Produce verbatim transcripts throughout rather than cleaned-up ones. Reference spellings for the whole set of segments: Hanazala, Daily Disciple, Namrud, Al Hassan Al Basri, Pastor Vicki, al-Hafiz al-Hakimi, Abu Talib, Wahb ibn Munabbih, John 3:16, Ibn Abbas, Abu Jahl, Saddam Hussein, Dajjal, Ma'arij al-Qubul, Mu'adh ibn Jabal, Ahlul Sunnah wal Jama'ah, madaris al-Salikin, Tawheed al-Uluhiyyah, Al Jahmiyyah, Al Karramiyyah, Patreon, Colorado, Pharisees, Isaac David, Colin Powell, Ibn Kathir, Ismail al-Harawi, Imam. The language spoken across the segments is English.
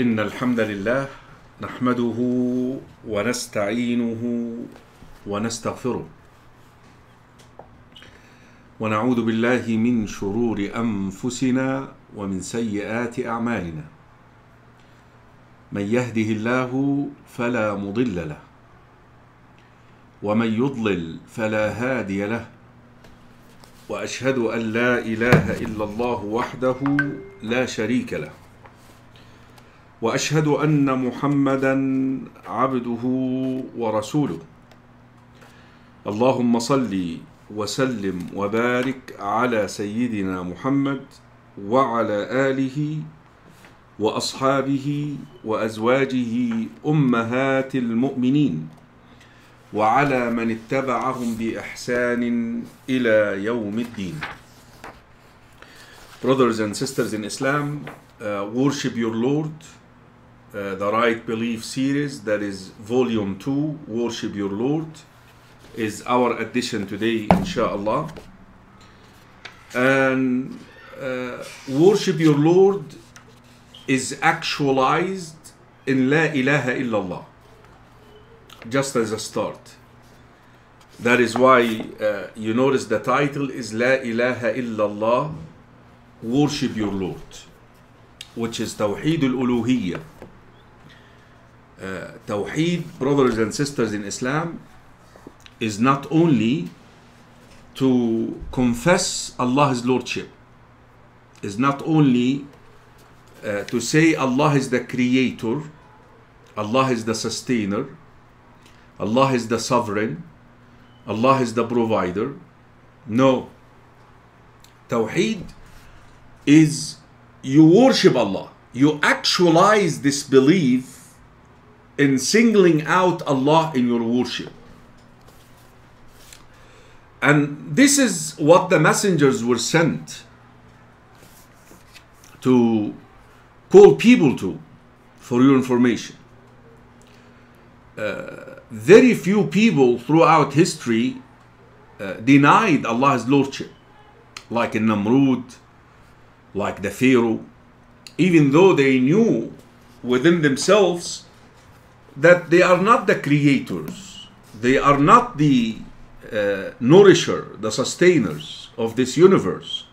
إن الحمد لله نحمده ونستعينه ونستغفره ونعوذ بالله من شرور أنفسنا ومن سيئات أعمالنا من يهده الله فلا مضل له ومن يضلل فلا هادي له وأشهد أن لا إله إلا الله وحده لا شريك له وأشهد أن محمدًا عبده ورسوله اللهم صل وسلم وبارك على سيدنا محمد وعلى آله وأصحابه وأزواجه أمهات المؤمنين وعلى من اتبعهم بإحسان إلى يوم الدين. Brothers and sisters in Islam, uh, worship your Lord. Uh, the Right Belief series, that is volume two, Worship Your Lord, is our edition today, inshallah. And uh, Worship Your Lord is actualized in La ilaha illallah, just as a start. That is why uh, you notice the title is La ilaha illallah, Worship Your Lord, which is Tawheed al-Uluhiyyah. Uh, Tawheed, brothers and sisters in Islam, is not only to confess Allah's Lordship, is not only uh, to say Allah is the Creator, Allah is the Sustainer, Allah is the Sovereign, Allah is the Provider. No. Tawheed is you worship Allah, you actualize this belief in singling out Allah in your worship. And this is what the messengers were sent to call people to, for your information. Uh, very few people throughout history uh, denied Allah's Lordship, like in Namrud, like the Pharaoh, even though they knew within themselves that they are not the creators, they are not the uh, nourisher, the sustainers of this universe.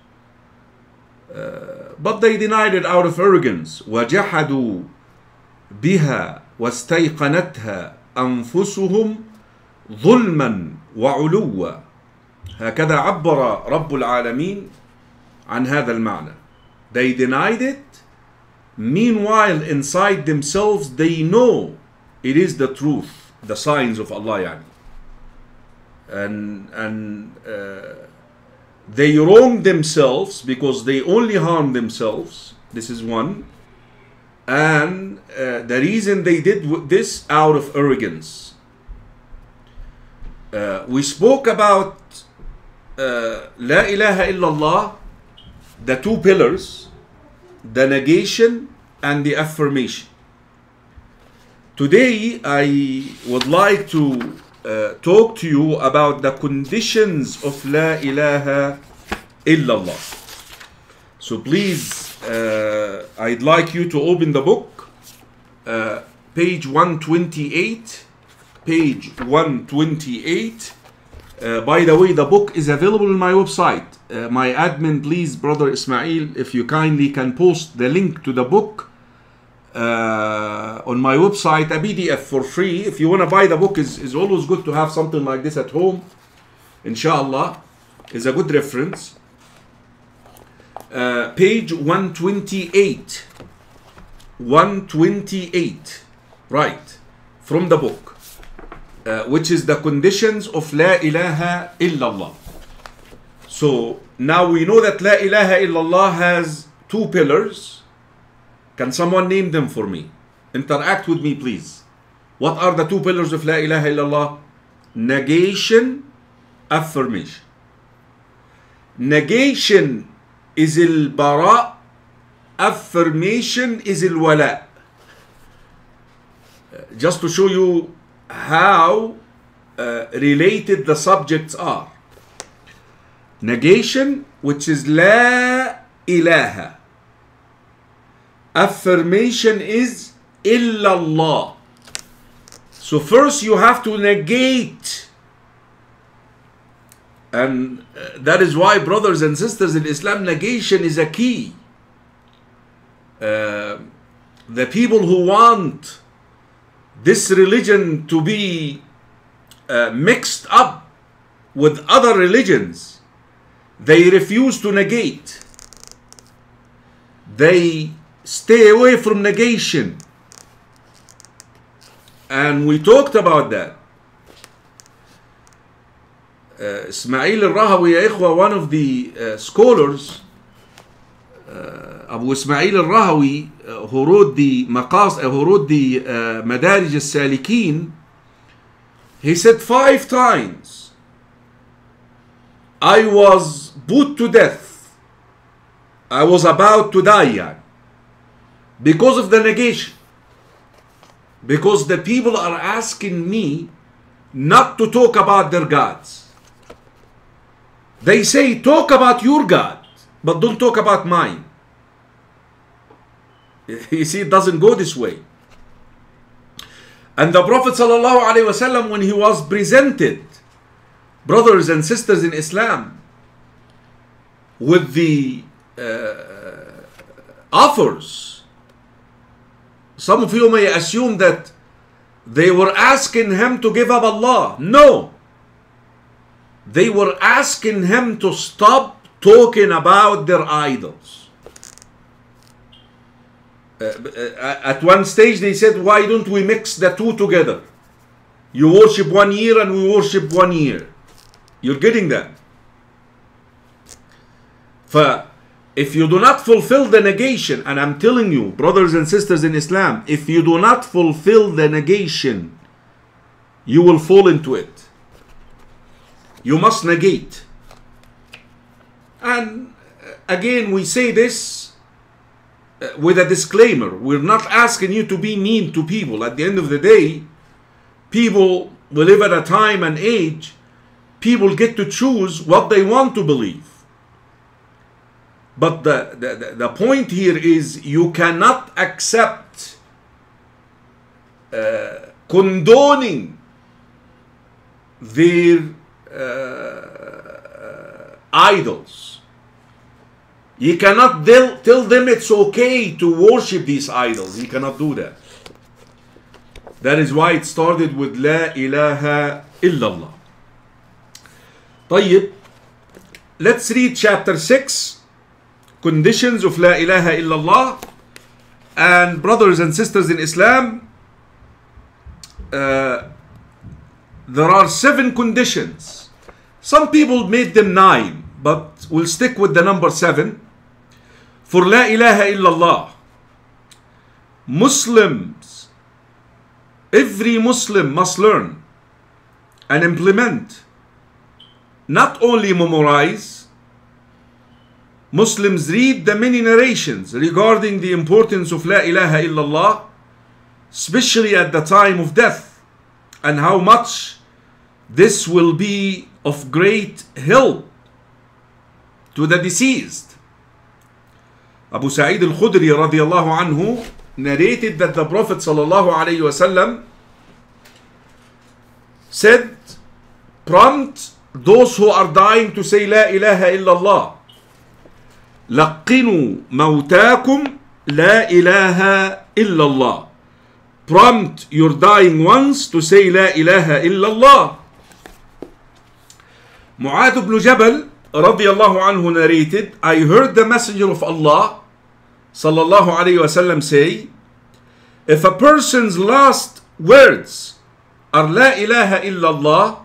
Uh, but they denied it out of arrogance. وَجَحَدُوا بِهَا وَاسْتَيْقَنَتْهَا أَنفُسُهُمْ ظُلْمًا وَعُلُوًّا. هكذا عبر رب العالمين عن هذا المعنى. They denied it. Meanwhile, inside themselves, they know it is the truth, the signs of Allah, yani. And, and uh, they wrong themselves because they only harm themselves. This is one. And uh, the reason they did this out of arrogance. Uh, we spoke about uh, La ilaha illallah, the two pillars, the negation and the affirmation. Today, I would like to uh, talk to you about the conditions of La ilaha illallah. So please, uh, I'd like you to open the book, uh, page one twenty-eight, page one twenty-eight. Uh, by the way, the book is available on my website. Uh, my admin, please, Brother Ismail, if you kindly can post the link to the book Uh, on my website, a P D F for free. If you want to buy the book, is is always good to have something like this at home. Inshallah, is a good reference. Uh, page one twenty-eight, one twenty-eight, right, from the book, uh, which is the conditions of La ilaha illallah. So now we know that La ilaha illallah has two pillars. Can someone name them for me? Interact with me, please. What are the two pillars of La ilaha illallah? Negation, affirmation. Negation is al-bara', affirmation is al-wala'. Just to show you how uh, related the subjects are. Negation, which is La ilaha. affirmation is illallah. So first you have to negate. And that is why, brothers and sisters in Islam, negation is a key. Uh, the people who want this religion to be uh, mixed up with other religions, they refuse to negate. They stay away from negation. And we talked about that. Uh, Ismail al-Harawi, ya ikhwa, one of the uh, scholars, uh, Abu Ismail al-Harawi, uh, who wrote the Maqas, uh, who wrote the uh, Madaris al-Salikin, he said five times, I was put to death. I was about to die, yani, because of the negation. Because the people are asking me not to talk about their gods. They say, talk about your God, but don't talk about mine. You see, it doesn't go this way. And the Prophet ﷺ, when he was presented, brothers and sisters in Islam, with the uh, offers, some of you may assume that they were asking him to give up Allah. No. They were asking him to stop talking about their idols. Uh, at one stage they said, why don't we mix the two together? You worship one year and we worship one year. You're getting that? For if you do not fulfill the negation, and I'm telling you, brothers and sisters in Islam, if you do not fulfill the negation, you will fall into it. You must negate. And again, we say this with a disclaimer. We're not asking you to be mean to people. At the end of the day, people, we live at a time and age, people get to choose what they want to believe. But the, the, the point here is you cannot accept uh, condoning their Uh, idols. You cannot tell them it's okay to worship these idols. You cannot do that. That is why it started with La ilaha illallah. طيب, let's read chapter six, conditions of La ilaha illallah. And brothers and sisters in Islam, uh, there are seven conditions. Some people made them nine, but we'll stick with the number seven. For La ilaha illallah, Muslims, every Muslim must learn and implement, not only memorize. Muslims read the many narrations regarding the importance of La ilaha illallah, especially at the time of death, and how much this will be of great help to the deceased. Abu Sa'id al-Khudri radiallahu anhu narrated that the Prophet sallallahu alayhi wasallam said, prompt those who are dying to say La ilaha illallah. لَقِّنُوا مَوْتَاكُمْ لَا إِلَهَ إِلَّا اللَّهِ. Prompt your dying ones to say La ilaha illallah. Mu'adh ibn Jabal radiallahu anhu narrated, I heard the Messenger of Allah sallallahu alayhi wasallam say, if a person's last words are La ilaha illallah,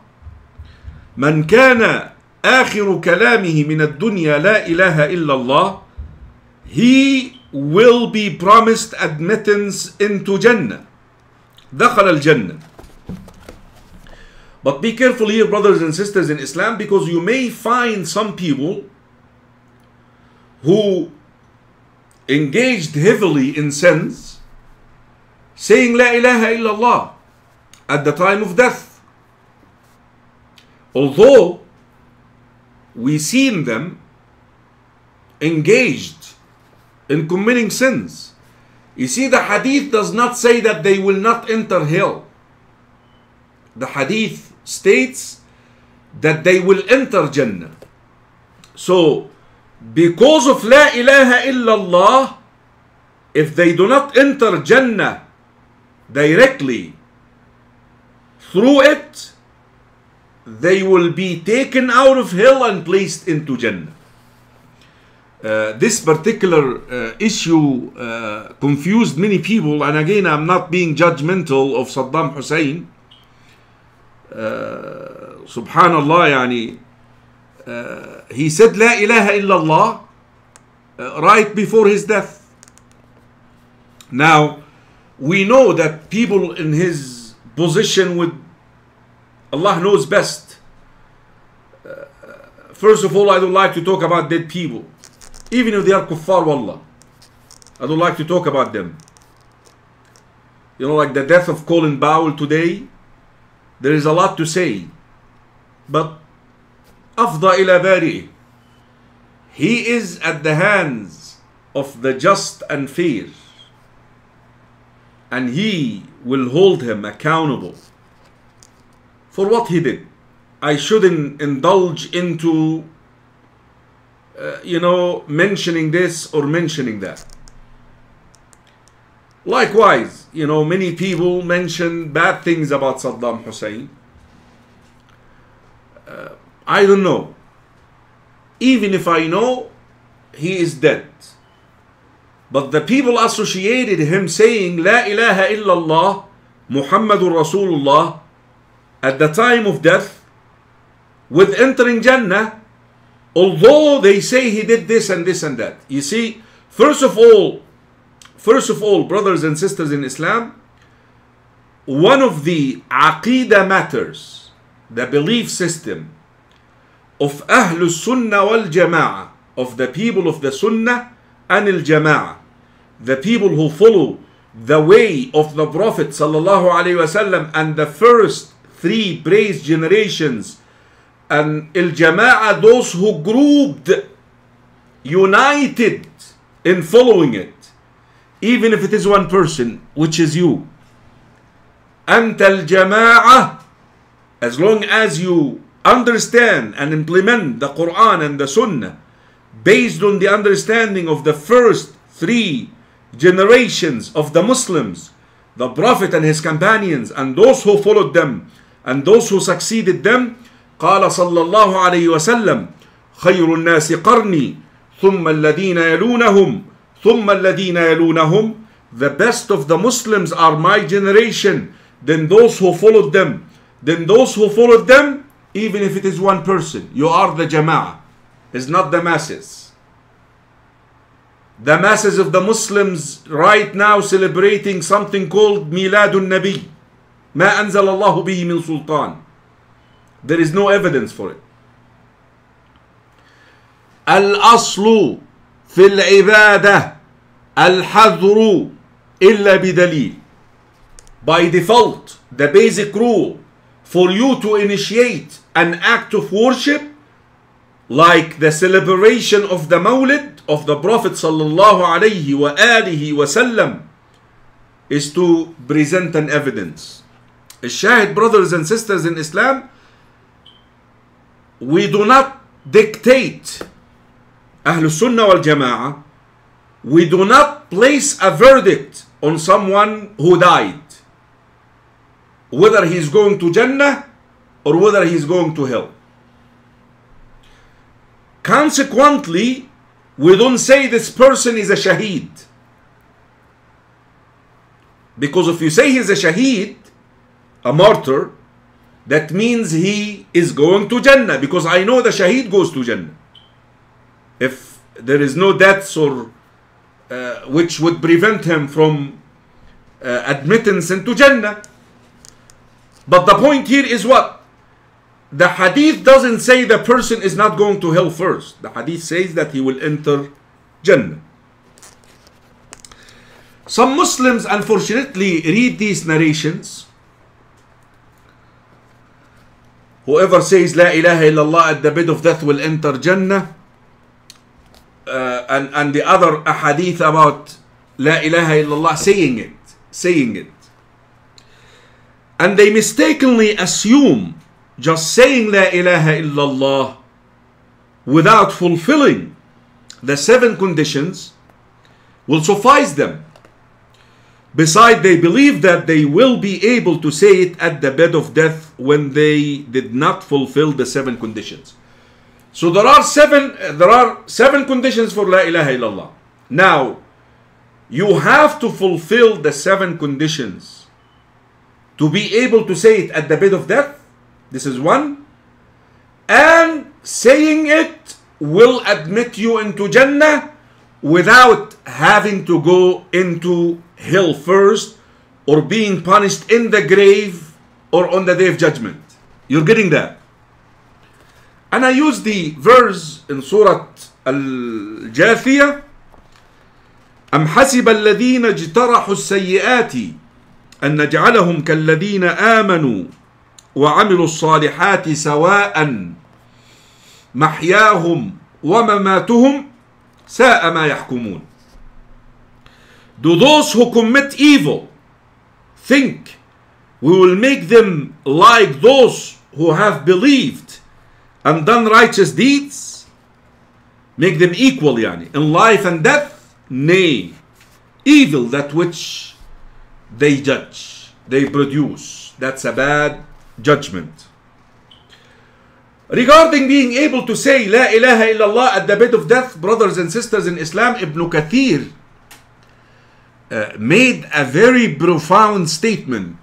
man kana akhiru kalamihi min ad-dunya la ilaha illallah, he will be promised admittance into Jannah. Dakhal al-Jannah. But be careful here, brothers and sisters in Islam, because you may find some people who engaged heavily in sins, saying La ilaha illallah at the time of death. Although we seen them engaged in committing sins, You see, the hadith does not say that they will not enter hell. The hadith states that they will enter Jannah. So, because of La ilaha illallah, if they do not enter Jannah directly through it, they will be taken out of hell and placed into Jannah. Uh, this particular uh, issue uh, confused many people, and again, I'm not being judgmental of Saddam Hussein. Uh, Subhanallah, yani, uh, he said La ilaha illallah uh, right before his death. Now, we know that people in his position would, Allah knows best. Uh, first of all, I don't like to talk about dead people. Even if they are kuffar, wallah. I don't like to talk about them. You know, like the death of Colin Powell today, there is a lot to say. But, afda ila bari. He is at the hands of the just and fair. And he will hold him accountable for what he did. I shouldn't indulge into, uh, you know, mentioning this or mentioning that. Likewise, you know, many people mention bad things about Saddam Hussein. Uh, I don't know. Even if I know, he is dead. But the people associated him saying, La ilaha illallah, Muhammadur Rasulullah, at the time of death, with entering Jannah, although they say he did this and this and that. You see, first of all, first of all, brothers and sisters in Islam, one of the aqidah matters, the belief system of Ahlul Sunnah wal Jama'ah, of the people of the Sunnah and al Jama'ah, the people who follow the way of the Prophet sallallahu alaihi wasallam and the first three praised generations, and al-Jama'ah, those who grouped, united in following it, even if it is one person, which is you. Anta al-Jama'ah, as long as you understand and implement the Quran and the Sunnah based on the understanding of the first three generations of the Muslims, the Prophet and his companions, and those who followed them, and those who succeeded them. قال صلى الله عليه وسلم خير الناس قرني ثم الذين يلونهم ثم الذين يلونهم. The best of the Muslims are my generation, then those who followed them, then those who followed them, even if it is one person. You are the Jama'ah, it's not the masses. The masses of the Muslims right now celebrating something called Miladun Nabi. ما أنزل الله به من سلطان. There is no evidence for it. الأصل في العبادة الحذر إلا بدليل. By default, the basic rule for you to initiate an act of worship, like the celebration of the Mawlid of the Prophet sallallahu alayhi wa alihi wasallam, is to present an evidence. Shahid, brothers and sisters in Islam, we do not dictate. Ahlul Sunnah wal Jama'ah, we do not place a verdict on someone who died, whether he is going to Jannah or whether he is going to hell. Consequently, we don't say this person is a shaheed, because if you say he's a shaheed, a martyr, that means he is going to Jannah, because I know the shaheed goes to Jannah. If there is no deaths or uh, which would prevent him from uh, admittance into Jannah. But the point here is what? The hadith doesn't say the person is not going to hell first. The hadith says that he will enter Jannah. Some Muslims, unfortunately, read these narrations. Whoever says La ilaha illallah at the bed of death will enter Jannah, uh, and, and the other ahadith about La ilaha illallah, saying it, saying it. And they mistakenly assume just saying La ilaha illallah without fulfilling the seven conditions will suffice them. Besides, they believe that they will be able to say it at the bed of death when they did not fulfill the seven conditions. So there are seven, there are seven conditions for La ilaha illallah. Now, you have to fulfill the seven conditions to be able to say it at the bed of death. This is one. And saying it will admit you into Jannah without having to go into hell first or being punished in the grave or on the day of judgment. You're getting that. And I use the verse in Surah Al-Jathiyah. أَمْ حَسِبَ الَّذِينَ اجْتَرَحُوا السَّيِّئَاتِ أَنْ نَجْعَلَهُمْ كَالَّذِينَ آمَنُوا وَعَمِلُوا الصَّالِحَاتِ سَوَاءً مَحْيَاهُمْ وَمَمَاتُهُمْ سَاءَ مَا يَحْكُمُونَ. Do those who commit evil think we will make them like those who have believed and done righteous deeds? Make them equal, yani, in life and death? Nay, evil that which they judge, they produce. That's a bad judgment. Regarding being able to say La ilaha illallah at the bed of death, brothers and sisters in Islam, Ibn Kathir uh, made a very profound statement.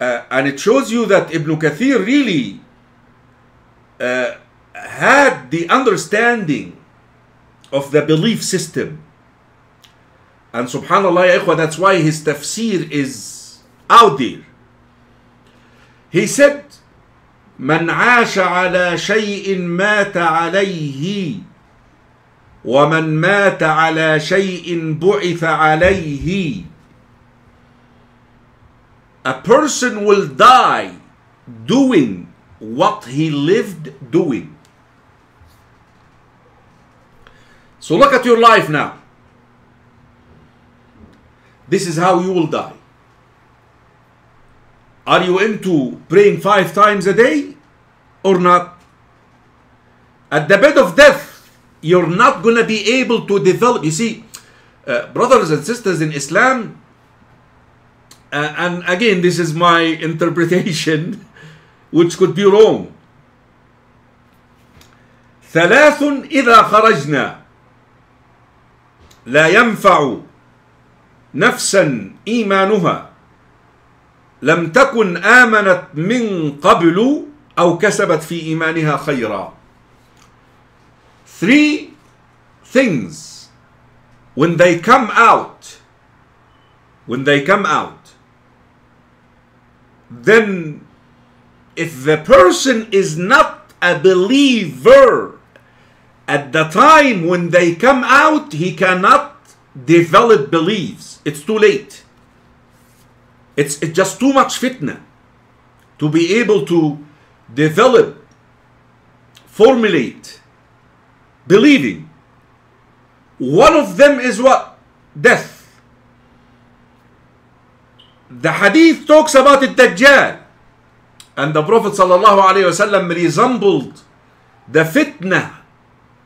Uh, and it shows you that Ibn Kathir really uh, had the understanding of the belief system. And subhanallah ya ikhwa, that's why his tafsir is out there. He said, من عاش على شيء مات عليه ومن مات على شيء بعث عليه. A person will die doing what he lived doing. So look at your life now. This is how you will die. Are you into praying five times a day or not? At the bed of death, you're not going to be able to develop. You see, uh, brothers and sisters in Islam, uh, and again, this is my interpretation, which could be wrong. ثلاث إذا خرجنا لا ينفع نفسا إيمانها لم تكن آمنت من قبل أو كسبت في إيمانها خيرا. Three things when they come out, when they come out, then if the person is not a believer at the time when they come out, he cannot develop beliefs. It's too late. It's, it's just too much fitna to be able to develop, formulate, believing. One of them is what? Death. The hadith talks about the Dajjal. And the Prophet sallallahu alaihi wasallam resembled the fitna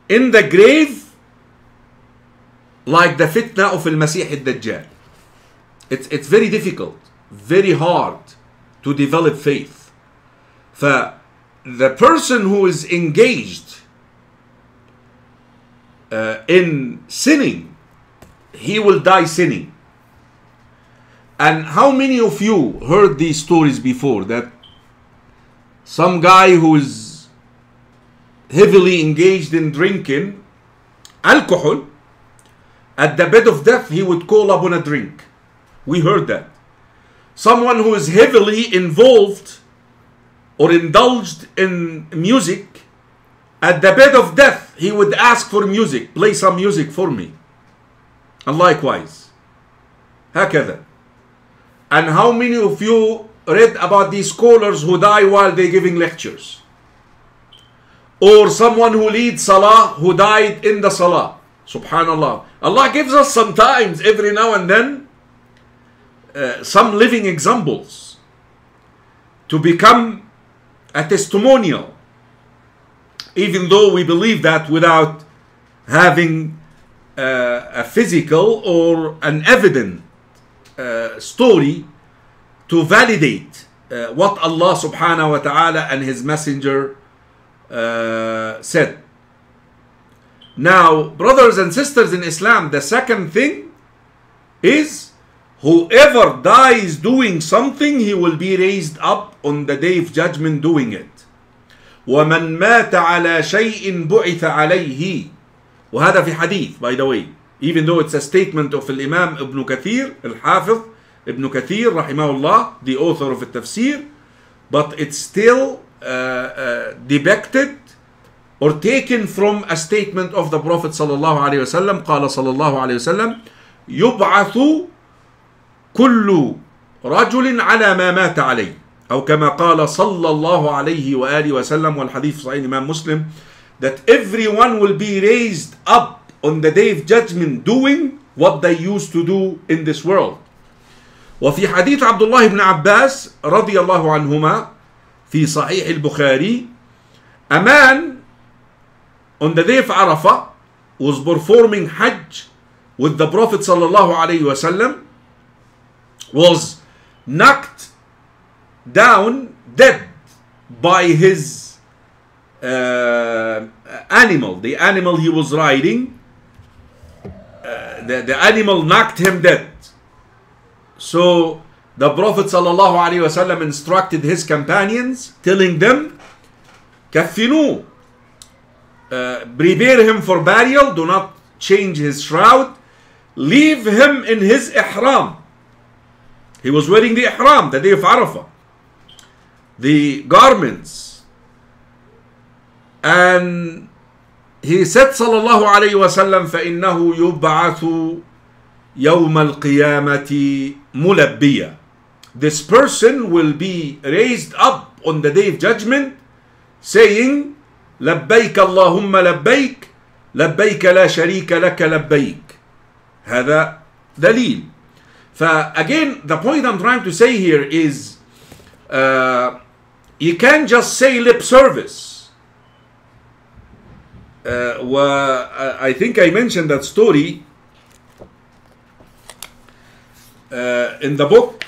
in the grave, like the fitna of Al-Masih al-Dajjal. It's, it's very difficult, very hard to develop faith. For the person who is engaged uh, in sinning, he will die sinning. And how many of you heard these stories before, that some guy who is heavily engaged in drinking alcohol, at the bed of death he would call upon a drink? We heard that. Someone who is heavily involved or indulged in music, at the bed of death he would ask for music, play some music for me. And likewise, هكذا. And how many of you read about these scholars who die while they're giving lectures? Or someone who leads salah, who died in the salah. Subhanallah. Allah gives us sometimes, every now and then, uh, some living examples to become a testimonial, even though we believe that without having uh, a physical or an evident uh, story to validate uh, what Allah subhanahu wa ta'ala and His Messenger uh, said. Now, brothers and sisters in Islam, the second thing is whoever dies doing something, he will be raised up on the Day of Judgment doing it. وَمَنْ مَاتَ عَلَى شَيْءٍ بُعِثَ عَلَيْهِ. وهذا في hadith, by the way, even though it's a statement of Imam Ibn Kathir, al-Hafiz Ibn Kathir, rahimahullah, the author of Tafsir, but it's still uh, uh, depicted or taken from a statement of the Prophet sallallahu alaihi wasallam. قال صلى الله عليه وسلم: يبعث كل رجل على ما مات عليه. أو كما قال صلى الله عليه وآله وسلم, والحديث في Sahih Imam Muslim, that everyone will be raised up on the Day of Judgment doing what they used to do in this world. وفي حديث عبد الله بن عباس رضي الله عنهما في صحيح البخاري, a man on the day of Arafah was performing Hajj with the Prophet sallallahu alaihi wasallam, was knocked down dead by his uh, animal, the animal he was riding. Uh, the, the animal knocked him dead. So the Prophet sallallahu alaihi wasallam instructed his companions, telling them, "Kaffinu, uh, prepare him for burial. Do not change his shroud. Leave him in his ihram." He was wearing the ihram the day of Arafah, the garments. And he said, sallallahu alayhi wa sallam, فَإِنَّهُ يُبْعَثُ يَوْمَ الْقِيَامَةِ مُلَبِّيًا. This person will be raised up on the Day of Judgment saying, لَبَّيْكَ اللَّهُمَّ لَبَّيْكَ لَبَّيْكَ لَا شَرِيكَ لَكَ لَبَّيْكَ. هذا دليل. Again, the point I'm trying to say here is uh, you can't just say lip service. Uh, well, I think I mentioned that story uh, in the book,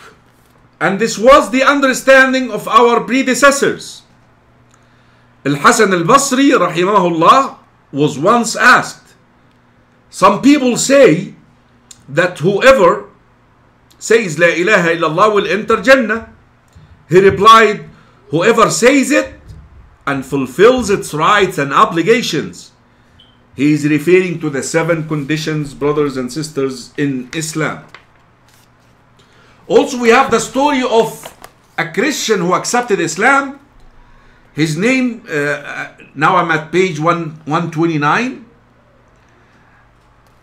and this was the understanding of our predecessors. Al Hassan Al Basri, rahimahullah, was once asked, some people say that whoever says La ilaha illallah will enter Jannah. He replied, whoever says it and fulfills its rights and obligations. He is referring to the seven conditions, brothers and sisters in Islam. Also, we have the story of a Christian who accepted Islam. His name, uh, now I'm at page one twenty-nine,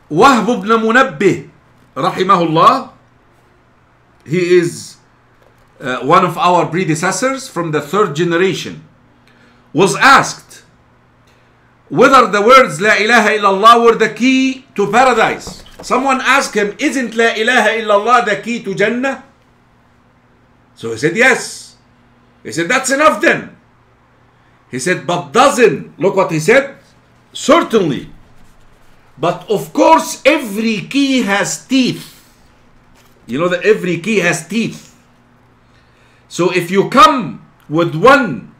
Wahb ibn Munabbih, rahimahullah. He is uh, one of our predecessors from the third generation, was asked whether the words La ilaha illallah were the key to paradise. Someone asked him, isn't La ilaha illallah the key to Jannah? So he said, yes. He said, that's enough then. He said, but doesn't, look what he said, certainly, but of course every key has teeth. You know that every key has teeth. So if you come with one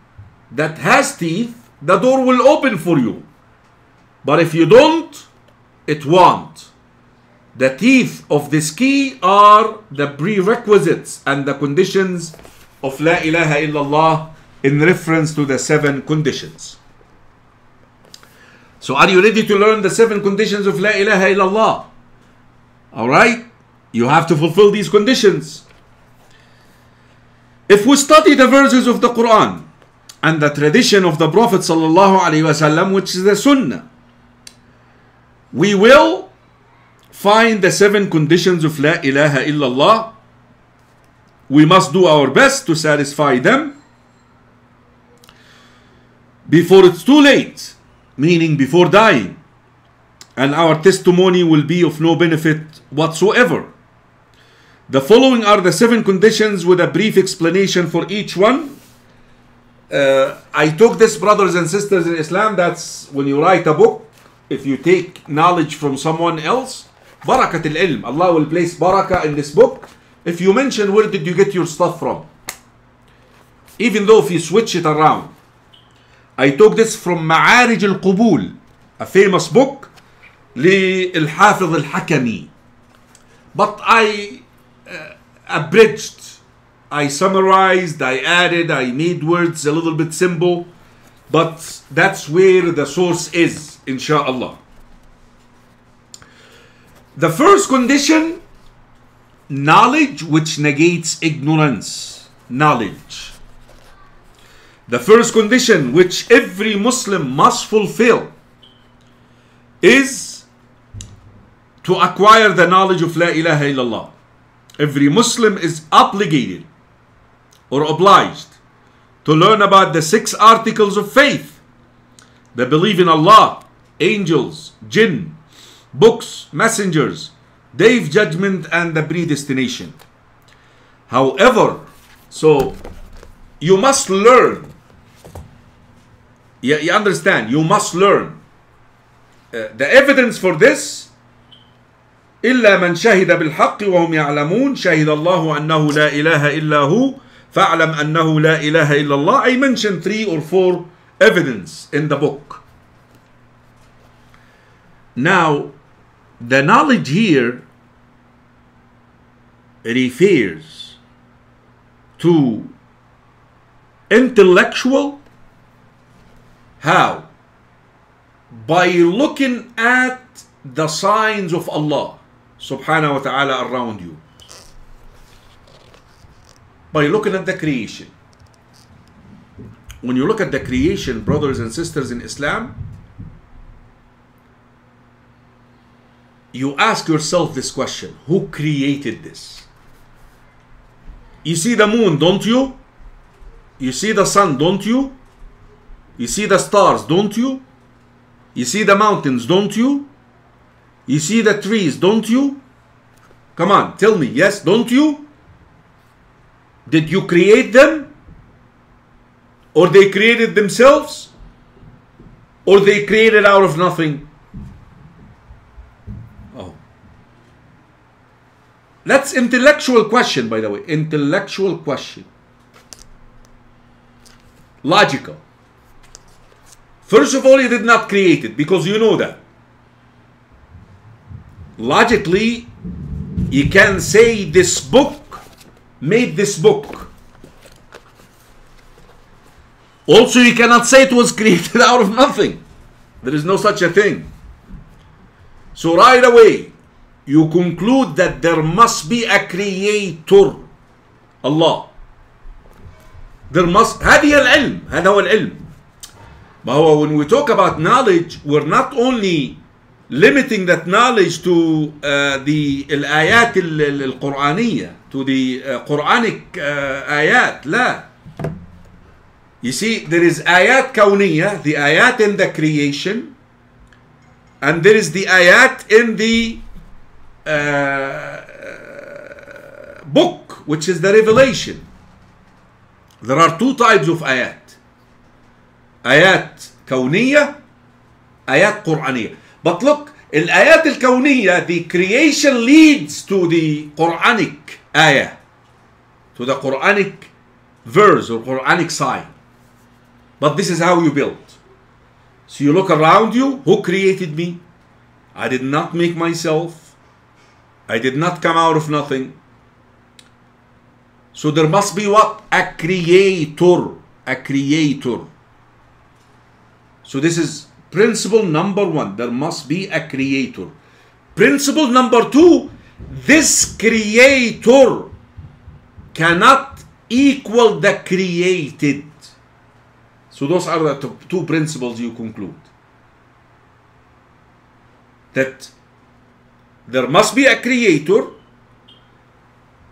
that has teeth, the door will open for you. But if you don't, it won't. The teeth of this key are the prerequisites and the conditions of La ilaha illallah in reference to the seven conditions. So are you ready to learn the seven conditions of La ilaha illallah? Alright? You have to fulfill these conditions. If we study the verses of the Quran and the tradition of the Prophet sallallahu alaihi wasallam, which is the Sunnah, we will find the seven conditions of La ilaha illallah. We must do our best to satisfy them before it's too late, meaning before dying. and our testimony will be of no benefit whatsoever. The following are the seven conditions with a brief explanation for each one. Uh, I took this, brothers and sisters in Islam, that's when you write a book, if you take knowledge from someone else, barakat al-ilm, Allah will place barakah in this book. If you mention where did you get your stuff from, even though if you switch it around. I took this from Ma'arij al-Qubul, a famous book, li al-Hafiz al-Hakimi. But I uh, abridged, I summarized, I added, I made words a little bit simple, but that's where the source is, inshallah. The first condition, knowledge which negates ignorance. Knowledge. The first condition which every Muslim must fulfill is to acquire the knowledge of La ilaha illallah. Every Muslim is obligated or obliged to learn about the six articles of faith, the belief in Allah, angels, jinn, books, messengers, day of judgment, and the predestination. However, so you must learn, you, you understand, you must learn. Uh, the evidence for this, إِلَّا مَنْ شَهِدَ بِالْحَقِّ وَهُمْ يَعْلَمُونَ شَهِدَ اللَّهُ أَنَّهُ لَا إِلَهَ إِلَّا هُوَ فَاعْلَمْ أَنَّهُ لَا إِلَهَ إِلَّا اللَّهُ. I mentioned three or four evidence in the book. Now, the knowledge here refers to intellectual. How? By looking at the signs of Allah subhanahu wa ta'ala around you, by looking at the creation. When you look at the creation, brothers and sisters in Islam, you ask yourself this question: who created this? You see the moon, don't you? You see the sun, don't you? You see the stars, don't you? You see the mountains, don't you? You see the trees, don't you? Come on, tell me, yes, don't you? Did you create them? Or they created themselves? Or they created out of nothing? Oh. That's intellectual question, by the way. Intellectual question. Logical. First of all, he did not create it, because you know that. Logically, you can say this book made this book. Also, you cannot say it was created out of nothing. There is no such a thing. So right away, you conclude that there must be a creator, Allah. There must. هذه العلم. هذا هو العلم. But when we talk about knowledge, we're not only limiting that knowledge to uh, the الآيات القرآنية, to the uh, Quranic uh, آيات. لا. You see, there is آيات كونية, the آيات in the creation, and there is the آيات in the uh, book, which is the revelation. There are two types of آيات. آيات كونية, آيات قرآنية. But look, الآيات الكونية, the creation leads to the Quranic ayah, to the Quranic verse or Quranic sign. But this is how you build. So you look around you, who created me? I did not make myself. I did not come out of nothing. So there must be what? A creator. A creator. So this is principle number one. There must be a creator. Principle number two, this creator cannot equal the created. So those are the two principles you conclude. That there must be a creator,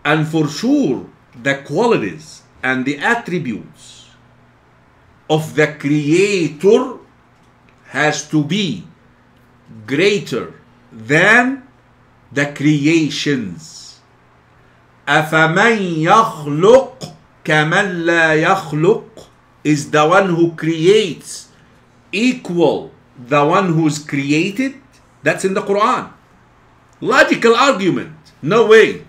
and for sure the qualities and the attributes of the creator has to be greater than the creations. أَفَمَنْ يَخْلُقْ كَمَنْ لَا يَخْلُقْ is the one who creates equal the one who's created? That's in the Quran. Logical argument. No way.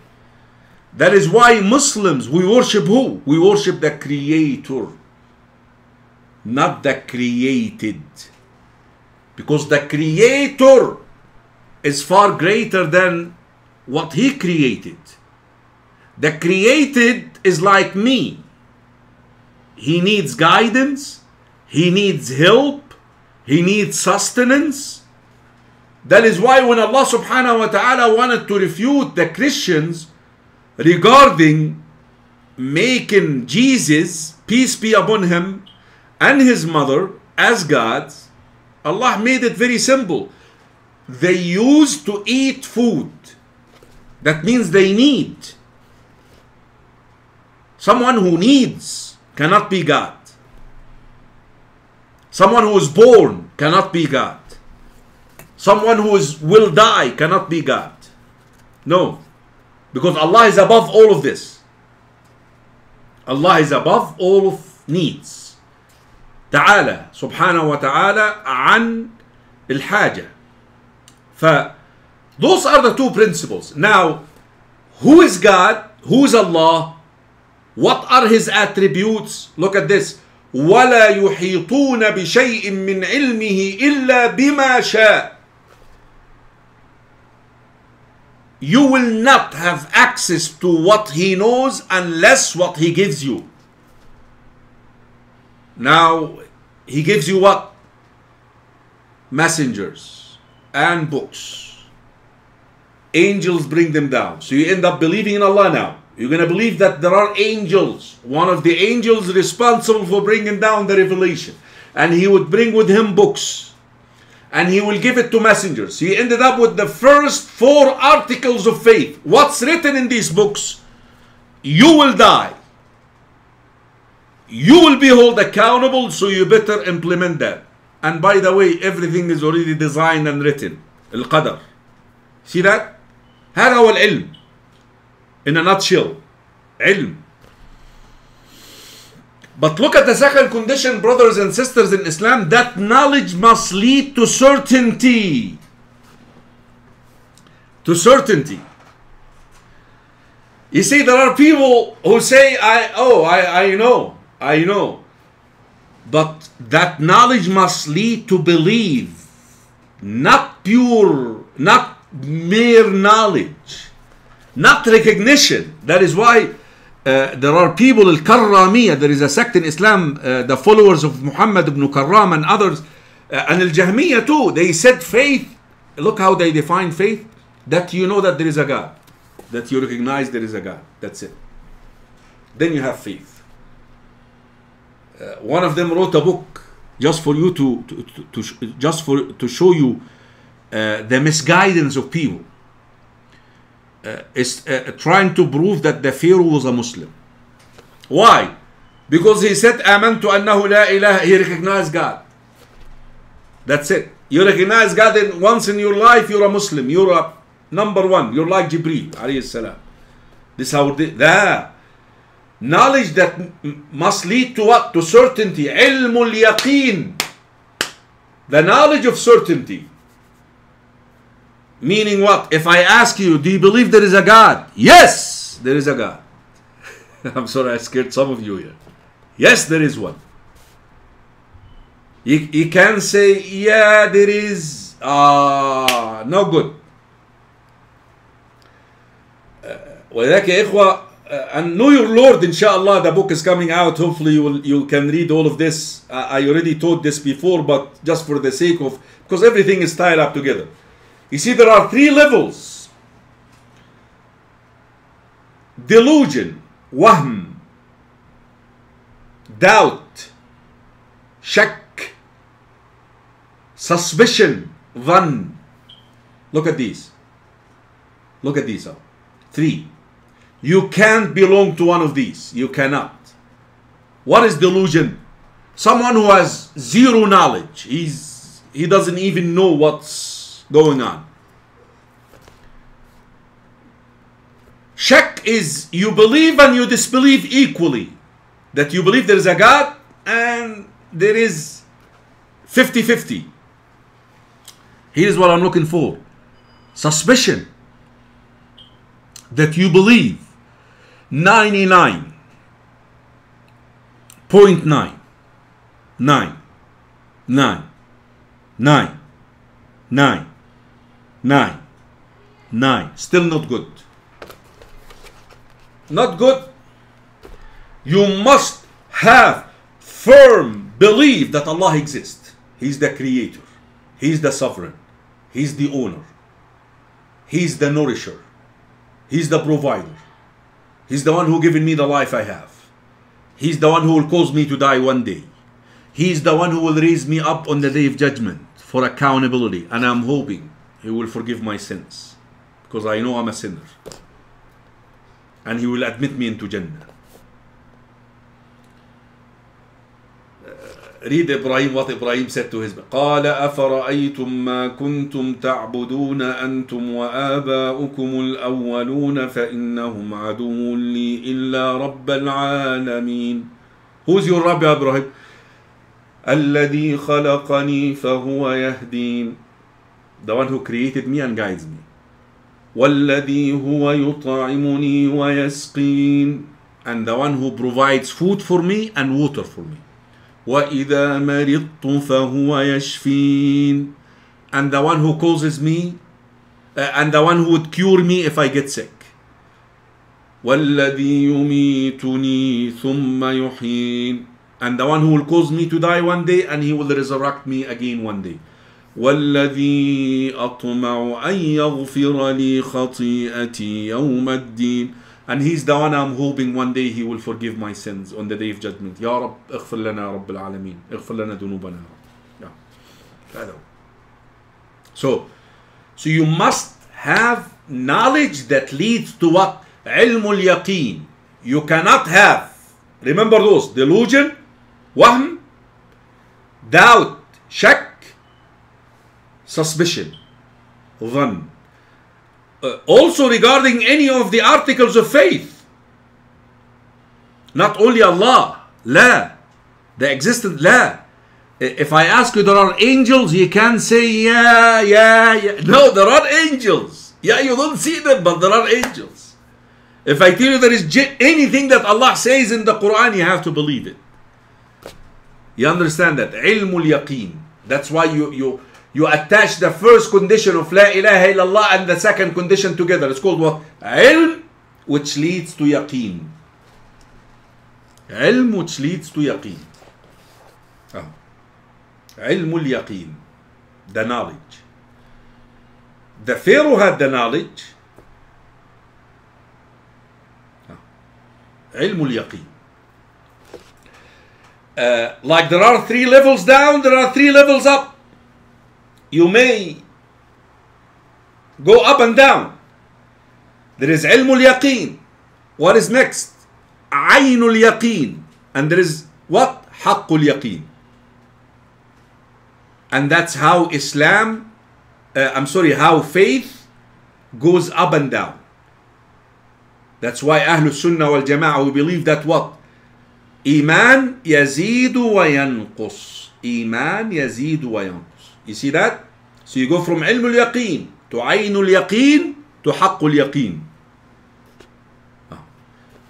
That is why Muslims, we worship who? We worship the Creator, not the created. Because the Creator is far greater than what He created. The created is like me. He needs guidance. He needs help. He needs sustenance. That is why when Allah subhanahu wa ta'ala wanted to refute the Christians regarding making Jesus, peace be upon him, and his mother as gods, Allah made it very simple. They used to eat food. That means they need. Someone who needs cannot be God. Someone who is born cannot be God. Someone who is, will die cannot be God. No. Because Allah is above all of this. Allah is above all of needs. Ta'ala, subhanahu wa ta'ala, an al-haja. Fa, those are the two principles. Now, who is God? Who is Allah? What are His attributes? Look at this. وَلَا يُحِيطُونَ بِشَيْءٍ مِّنْ عِلْمِهِ إِلَّا بِمَا شَاءَ. You will not have access to what He knows unless what He gives you. Now, He gives you what? Messengers and books. Angels bring them down. So you end up believing in Allah now. You're going to believe that there are angels. One of the angels responsible for bringing down the revelation. And he would bring with him books. And he will give it to messengers. He ended up with the first four articles of faith. What's written in these books? You will die. You will be held accountable, so you better implement that. And by the way, everything is already designed and written. Al-Qadr. See that? هذا هو العلم. In a nutshell. علم. But look at the second condition, brothers and sisters in Islam, that knowledge must lead to certainty. To certainty. You see, there are people who say, I, oh, I, I know, I know. But that knowledge must lead to belief, not pure, not mere knowledge, not recognition. That is why Uh, there are people, Al Karramiyyah, there is a sect in Islam, uh, the followers of Muhammad ibn Karram and others, uh, and Al Jahmiyyah too, they said faith, look how they define faith, that you know that there is a God, that you recognize there is a God, that's it. Then you have faith. Uh, one of them wrote a book just for you to, to, to, to just for to show you uh, the misguidance of people. Uh, is uh, trying to prove that the Pharaoh was a Muslim. Why? Because he said, "Amantu annahu la ilaha." He recognized God. That's it. You recognize God in, once in your life. You're a Muslim. You're a number one. You're like Jibreel, alayhi salam. This is how the, the knowledge that must lead to what? To certainty. Ilmul yaqeen. The knowledge of certainty. Meaning what? If I ask you, do you believe there is a God? Yes, there is a God. I'm sorry, I scared some of you here. Yes, there is one. You, you can say, yeah, there is. Ah, uh, no good. ولذلك يا إخوة, and know your Lord, inshallah, the book is coming out. Hopefully you, will, you can read all of this. Uh, I already taught this before, but just for the sake of, because everything is tied up together. You see, there are three levels. Delusion, wahm, doubt, shak, suspicion, dhann. Look at these. Look at these. Three. You can't belong to one of these. You cannot. What is delusion? Someone who has zero knowledge. He's, he doesn't even know what's going on. Shak is you believe and you disbelieve equally. That you believe there is a God and there is fifty fifty. Here's what I'm looking for. Suspicion. That you believe ninety-nine point nine nine nine nine nine nine nine. Still not good. Not good. You must have firm belief that Allah exists. He's the creator. He's the sovereign. He's the owner. He's the nourisher. He's the provider. He's the one who given me the life I have. He's the one who will cause me to die one day. He's the one who will raise me up on the day of judgment for accountability. And I'm hoping He will forgive my sins. Because I know I'm a sinner. And He will admit me into Jannah. Read Ibrahim, what Ibrahim said to his قال أفرأيتم ما كنتم تعبدون أنتم وآباؤكم الأولون فإنهم عدو لي إلا رب العالمين. Who's your Rabbi, Ibrahim? الذي خلقني فهو يهدين. The one who created me and guides me. والذي هو يطعمني ويسقين. And the one who provides food for me and water for me. وَإِذَا مَرِضْتُ فَهُوَ يَشْفِينَ. And the one who causes me, uh, and the one who would cure me if I get sick. وَالَّذِي يُمِيتُنِي ثُمَّ يُحْيِينَ. And the one who will cause me to die one day, and He will resurrect me again one day. وَالَّذِي أَطْمَعُ أَنْ يَغْفِرَ لِي خَطِيئَتِي يَوْمَ الدِّينِ. And He's the one I'm hoping one day He will forgive my sins on the day of judgment. Ya Rab, اغفر لنا رب العالمين. اغفر لنا ذنوبنا. Yeah. So, so you must have knowledge that leads to what? علم اليقين. You cannot have. Remember those. Delusion, وهم, doubt, شك, suspicion, ظن. Uh, also regarding any of the articles of faith, not only Allah, La, the existent La. If I ask you there are angels, you can say yeah, yeah, yeah. No, there are angels. Yeah, you don't see them, but there are angels. If I tell you there is anything that Allah says in the Quran, you have to believe it. You understand that? Ilmul Yaqeen. That's why you you. You attach the first condition of La ilaha illallah and the second condition together. It's called what? Ilm, which leads to yaqeen. Ilm, which leads to yaqeen. Oh. Ilmul yaqeen. The knowledge. The Pharaoh had the knowledge. Oh. Ilmul yaqeen. Uh, like there are three levels down, there are three levels up. You may go up and down. There is ilm al-yaqeen. What is next? Ayn al-yaqeen. And there is what? Haqq al-yaqeen. And that's how Islam, uh, I'm sorry, how faith goes up and down. That's why Ahlul Sunnah wal Jama'ah, we believe that what? Iman yazidu wa yanqus. Iman yazidu wa yanqus. You see that? So you go from ilm al-yaqeen to ayn al-yaqeen to haqq al-yaqeen.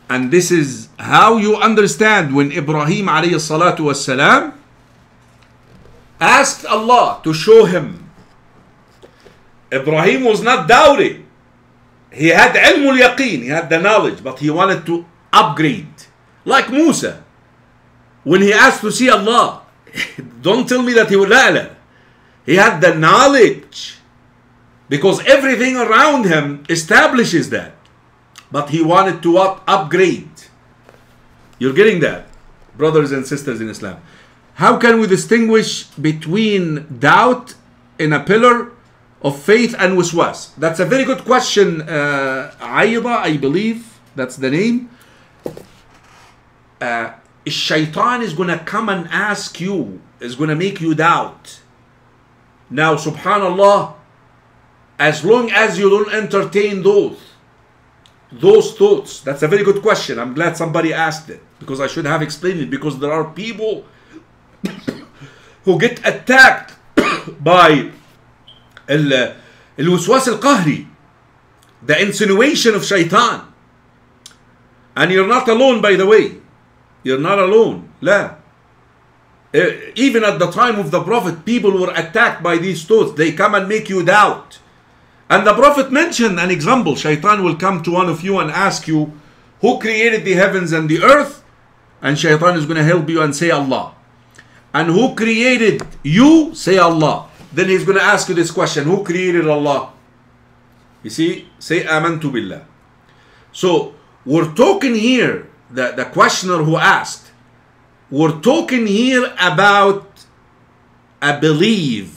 And this is how you understand when Ibrahim alayhi salatu wassalam asked Allah to show him. Ibrahim was not doubting. He had ilm al-yaqeen. He had the knowledge, but he wanted to upgrade. Like Musa. When he asked to see Allah, don't tell me that he will Allah. He had the knowledge because everything around him establishes that. But he wanted to what? Upgrade. You're getting that, brothers and sisters in Islam. How can we distinguish between doubt in a pillar of faith and waswas? That's a very good question, uh, Aida, I believe. That's the name. Uh, Shaitan is going to come and ask you, is going to make you doubt. Now, subhanallah, as long as you don't entertain those those thoughts. That's a very good question. I'm glad somebody asked it, because I should have explained it, because there are people who get attacked by الوسواس القهري, the insinuation of shaitan. And you're not alone, by the way. You're not alone. لا. Even at the time of the Prophet, people were attacked by these thoughts. They come and make you doubt. And the Prophet mentioned an example. Shaitan will come to one of you and ask you, who created the heavens and the earth? And shaitan is going to help you and say Allah. And who created you? Say Allah. Then he's going to ask you this question, who created Allah? You see, say Amantu Billah. So we're talking here, the, the questioner who asked, we're talking here about a belief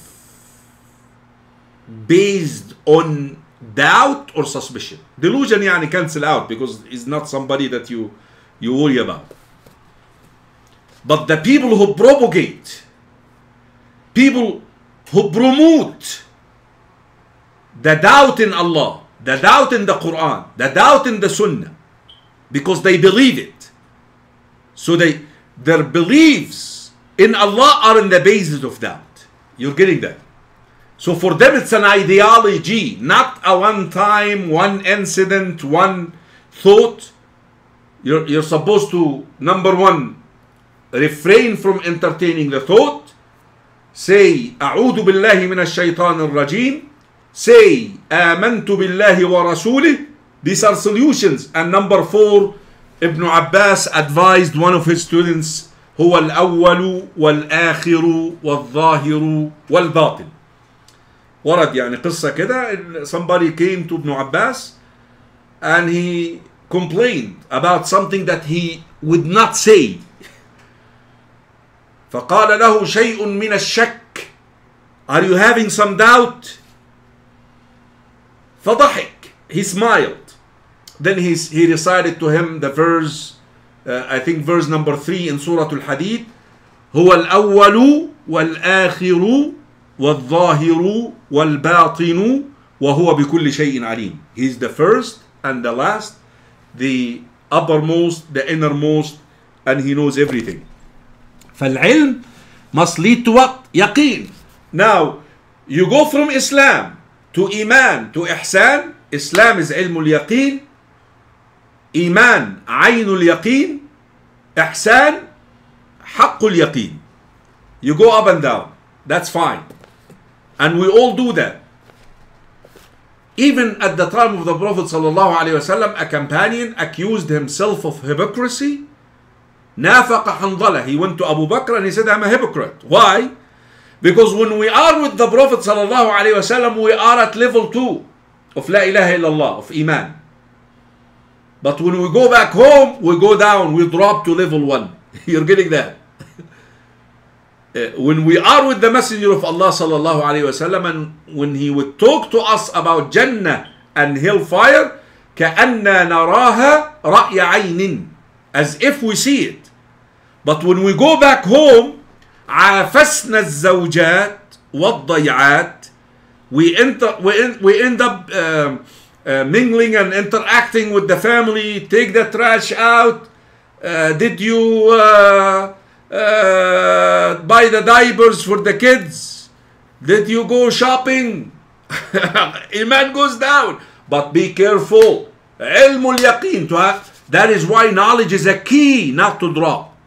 based on doubt or suspicion. Delusion, yani cancel out, because it's not somebody that you, you worry about. But the people who propagate, people who promote the doubt in Allah, the doubt in the Quran, the doubt in the Sunnah, because they believe it. So they, their beliefs in Allah are in the basis of doubt. You're getting that? So for them it's an ideology, not a one time, one incident, one thought. You're, you're supposed to, number one, refrain from entertaining the thought. Say, أعوذ بالله من الشيطان الرجيم. Say, آمنت بالله ورسوله. These are solutions. And number four, Ibn Abbas advised one of his students, هو الأول والآخر والظاهر والباطن. ورد يعني قصة كده. Somebody came to Ibn Abbas and he complained about something that he would not say. فقال له شيء من الشك. Are you having some doubt? فضحك. He smiled. Then he, he recited to him the verse, uh, I think verse number three in Surah Al-Hadid. هو الأول والآخر والظاهر والباطن وهو بكل شيء عليم. He is the first and the last, the uppermost, the innermost, and he knows everything. فالعلم must lead to what? يقين. Now, you go from Islam to Iman to Ihsan. Islam is علم اليقين. Iman, عين اليقين. Ihsan, حق اليقين. You go up and down. That's fine. And we all do that. Even at the time of the Prophet ﷺ, a companion accused himself of hypocrisy. نافق حنظلة. He went to Abu Bakr and he said, I'm a hypocrite. Why? Because when we are with the Prophet ﷺ, we are at level two of La ilaha illallah, of Iman. But when we go back home, we go down, we drop to level one. You're getting that? When we are with the Messenger of Allah ﷺ, and when he would talk to us about Jannah and hellfire, كأننا نراها رأي عين, as if we see it. But when we go back home, عافسنا الزوجات والضيعات, we enter, we, in, we end up uh, uh, mingling and interacting with the family. Take the trash out. Uh, did you uh, uh, buy the diapers for the kids? Did you go shopping? Iman goes down. But be careful. علم اليقين. To have, that is why knowledge is a key not to drop.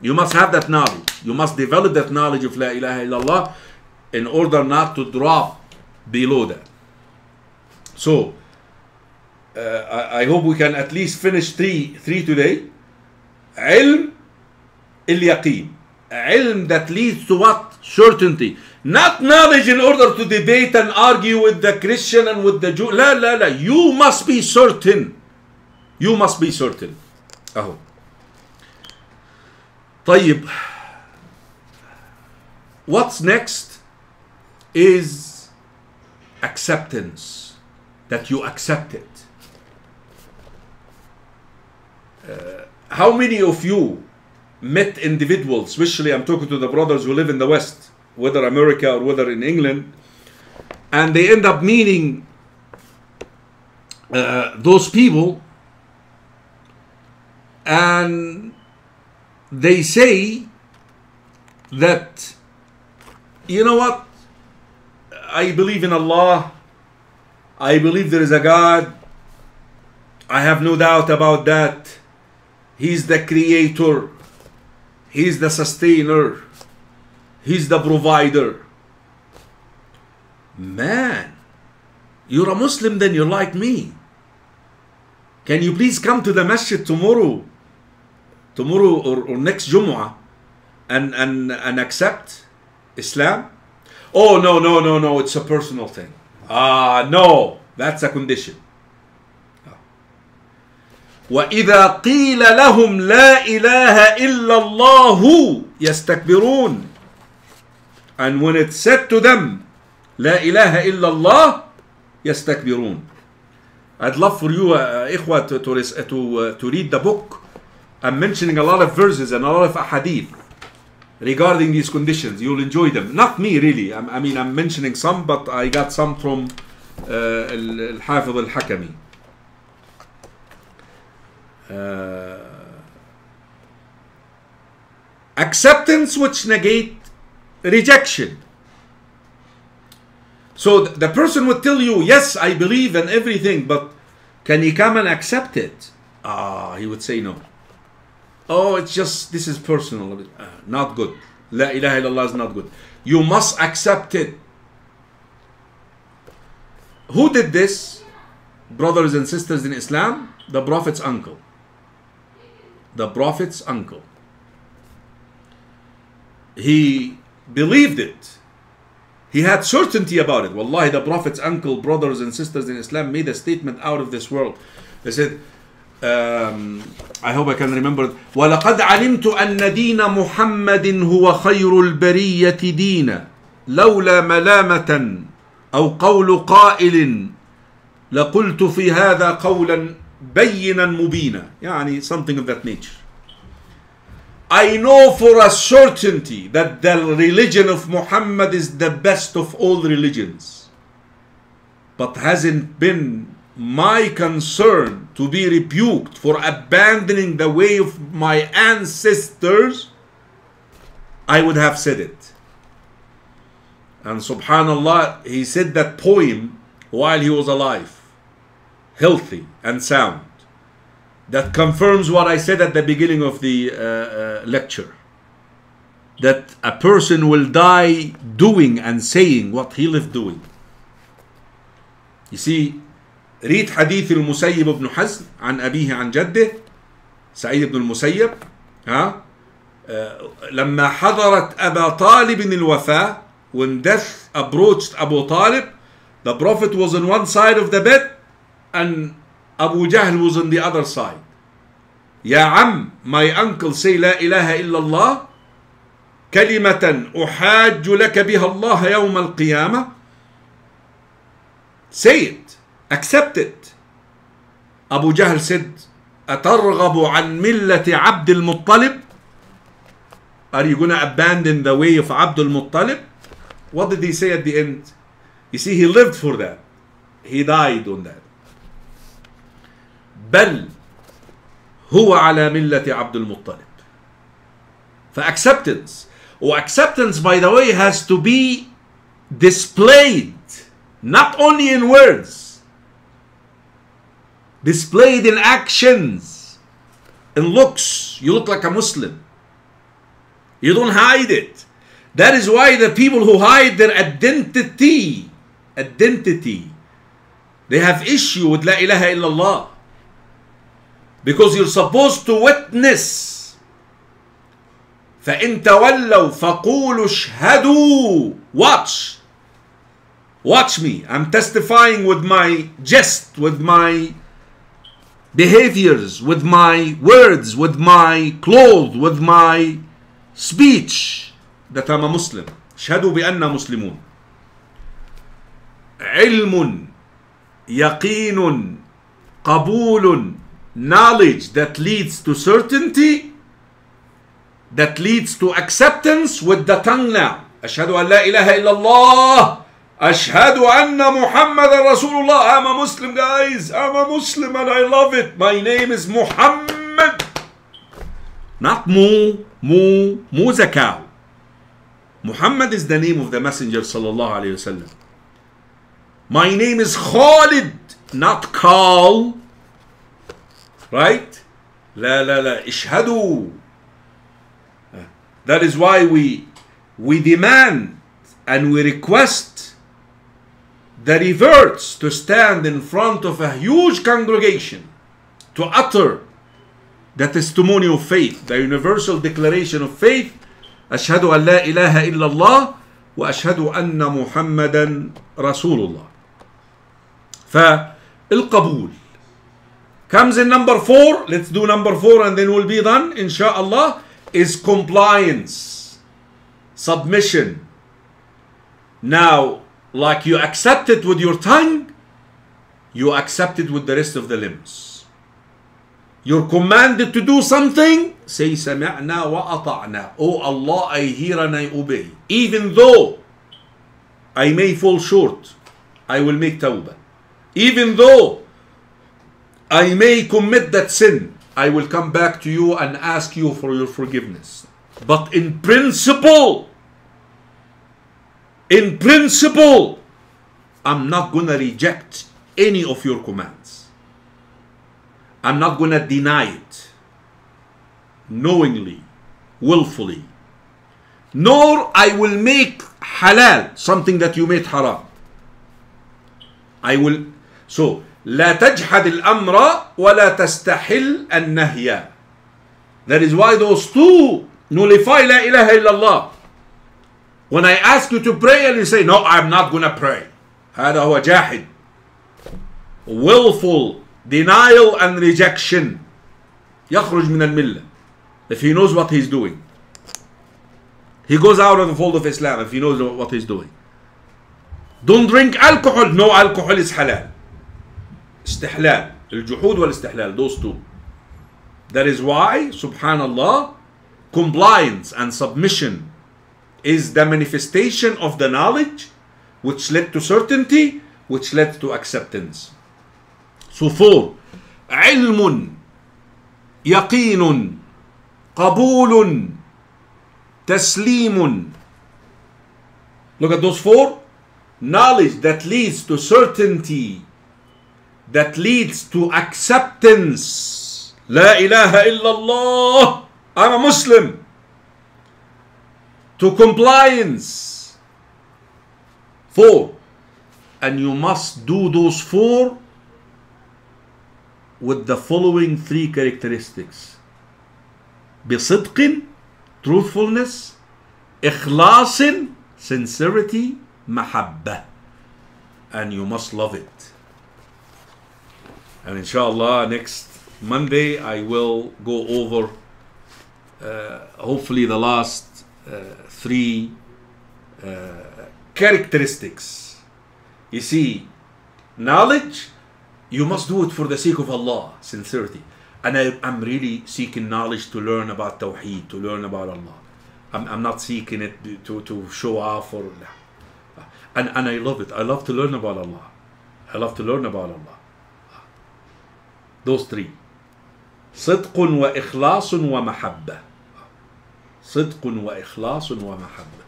You must have that knowledge. You must develop that knowledge of La ilaha illallah in order not to drop below that. So, uh, I, I hope we can at least finish three, three today. Ilm al-yaqeen. Ilm that leads to what? Certainty. Not knowledge in order to debate and argue with the Christian and with the Jew. La, la, la. You must be certain. You must be certain. أهو. طيب. What's next is acceptance. That you accept it. Uh, how many of you met individuals, especially I'm talking to the brothers who live in the West, whether America or whether in England, and they end up meeting uh, those people, and they say that, you know what, I believe in Allah, I believe there is a God, I have no doubt about that, He's the creator, He's the sustainer, He's the provider. Man, you're a Muslim, then you're like me. Can you please come to the masjid tomorrow, tomorrow or, or next Jumu'ah, and, and, and accept Islam? Oh, no, no, no, no, it's a personal thing. Ah, no, that's a condition. وإذا قيل لهم لا إله إلا الله يستكبرون. And when it said to them, لا إله إلا الله يستكبرون. I'd love for you, uh, إخوة, to, to, uh, to read the book. I'm mentioning a lot of verses and a lot of ahadith regarding these conditions. You'll enjoy them. Not me, really. I'm, I mean, I'm mentioning some, but I got some from uh, al-Hafiz al-Hakimi. Uh, acceptance which negate rejection. So th the person would tell you, yes, I believe in everything, but can he come and accept it? Ah, he would say no. Oh, it's just, this is personal. Uh, not good. La ilaha illallah is not good. You must accept it. Who did this, brothers and sisters in Islam? The Prophet's uncle. The Prophet's uncle. He believed it. He had certainty about it. Wallahi, the Prophet's uncle, brothers and sisters in Islam, made a statement out of this world. They said, um, I hope I can remember it. وَلَقَدْ عَلِمْتُ أَنَّ دِينَ مُحَمَّدٍ هُوَ خَيْرُ الْبَرِيَّةِ دِينَ لَوْلَا مَلَامَةً أَوْ قَوْلُ قَائِلٍ لَقُلْتُ فِي هَذَا قَوْلًا بَيِّنًا مُبِينًا. يعني something of that nature. I know for a certainty that the religion of Muhammad is the best of all religions, but hasn't been my concern to be rebuked for abandoning the way of my ancestors, I would have said it. And subhanallah, he said that poem while he was alive, healthy and sound. That confirms what I said at the beginning of the uh, uh, lecture, that a person will die doing and saying what he lived doing. You see, read Hadith al Musayyib ibn Hazm عن أبيه عن جده سعيد ابن المسيب. ها لما حضرت أبا طالب الوفاة, when death approached Abu Talib, the Prophet was on one side of the bed and Abu Jahl was on the other side. Ya Am, my uncle, say La ilaha illallah, kalimatan uhajju laka biha Allah yawm al-qiyamah. Say it, accept it. Abu Jahl said, atarghabu an millati Abd al-Muttalib? Are you going to abandon the way of Abd al-Muttalib? What did he say at the end? You see, he lived for that. He died on that. بل هو على ملة عبد المطلب. فacceptance, or acceptance, by the way, has to be displayed not only in words, displayed in actions, in looks. You look like a Muslim. You don't hide it. That is why the people who hide their identity, identity, they have issue with La ilaha illallah. Because you're supposed to witness. فَإِن تَوَلَّوْا فَقُولُوا اشْهَدُوا. Watch. Watch me. I'm testifying with my jest, with my behaviors, with my words, with my clothes, with my speech, that I'm a Muslim. اشْهَدُوا بِأَنَّا مُسْلِمُونَ. عِلْمٌ يَقِينٌ قَبُولٌ. Knowledge that leads to certainty, that leads to acceptance with the tongue now. Ashhadu an la ilaha illallah أشهد أن محمد رسول الله. I'm a Muslim guys, I'm a Muslim and I love it. My name is Muhammad. Not Mu, Mu, Mu Zakao. Muhammad is the name of the Messenger sallallahu alayhi wasallam. My name is Khalid, not Khal. Right? لا لا لا اشهدوا. That is why we we demand and we request the reverts to stand in front of a huge congregation to utter the testimony of faith, the universal declaration of faith. أشهد أن لا إله إلا الله وأشهد أن محمدا رسول الله. فالقبول comes in number four. Let's do number four and then we'll be done inshallah. Is compliance, submission. Now, like you accept it with your tongue, you accept it with the rest of the limbs. You're commanded to do something, say سمعنا وأطعنا. Oh Allah, I hear and I obey. Even though I may fall short, I will make tawbah. Even though I may commit that sin, I will come back to you and ask you for your forgiveness. But in principle, in principle, I'm not going to reject any of your commands. I'm not going to deny it knowingly, willfully. Nor I will make halal something that you made haram. I will... So... لا تجحد الأمر ولا تستحل النهي. That is why those two nullify لا إله إلا الله. When I ask you to pray and you say no, I'm not going to pray, هذا هو جاحد. Willful denial and rejection. يخرج من الملة. If he knows what he's doing, he goes out of the fold of Islam. If he knows what he's doing. Don't drink alcohol. No, alcohol is halal. استحلال الجحود والاستحلال, those two. That is why subhanallah, compliance and submission is the manifestation of the knowledge which led to certainty, which led to acceptance. So four: علم, يقين, قبول, تسليم. Look at those four: knowledge that leads to certainty, that leads to acceptance. La ilaha illallah, I'm a Muslim. To compliance. Four. And you must do those four with the following three characteristics: بصدق, truthfulness, إخلاص, sincerity, محبة. And you must love it. And inshallah, next Monday, I will go over, uh, hopefully, the last uh, three uh, characteristics. You see, knowledge, you must do it for the sake of Allah, sincerity. And I, I'm really seeking knowledge to learn about Tawheed, to learn about Allah. I'm, I'm not seeking it to, to show off. Or, and, and I love it. I love to learn about Allah. I love to learn about Allah. Those three: صدق وإخلاص ومحبة. صدق وإخلاص ومحبة.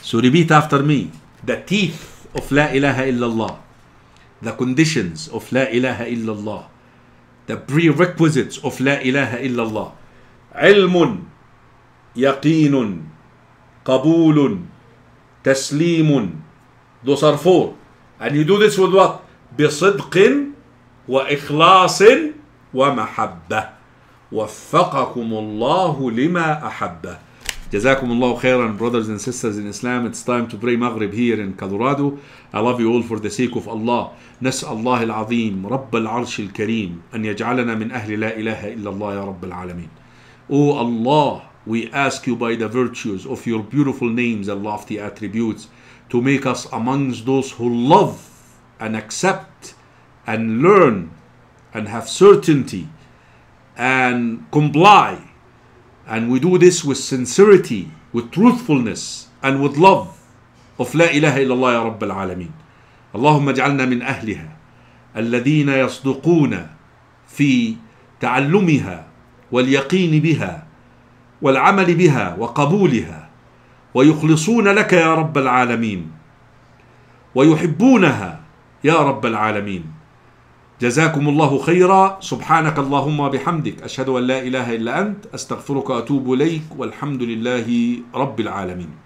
So repeat after me: the teeth of لا إله إلا الله, the conditions of لا إله إلا الله, the prerequisites of لا إله إلا الله. علم, يقين, قبول, تسليم. Those are four. And you do this with what? بصدق وإخلاص ومحبة. وفقكم الله لما أحبه. جزاكم الله خيرا, brothers and sisters in Islam. It's time to pray Maghrib here in Colorado. I love you all for the sake of Allah. نسأل الله العظيم رب العرش الكريم أن يجعلنا من أهل لا إله إلا الله يا رب العالمين. Oh Allah, we ask you by the virtues of your beautiful names and lofty attributes to make us amongst those who love and accept and learn and have certainty and comply, and we do this with sincerity, with truthfulness, and with love. of لا إله إلا الله يا رب العالمين. اللهم اجعلنا من أهلها الذين يصدقون في تعلمها واليقين بها والعمل بها وقبولها، ويخلصون لك يا رب العالمين ويحبونها يا رب العالمين. جزاكم الله خيرا. سبحانك اللهم وبحمدك، أشهد أن لا إله إلا أنت، أستغفرك وأتوب إليك، والحمد لله رب العالمين.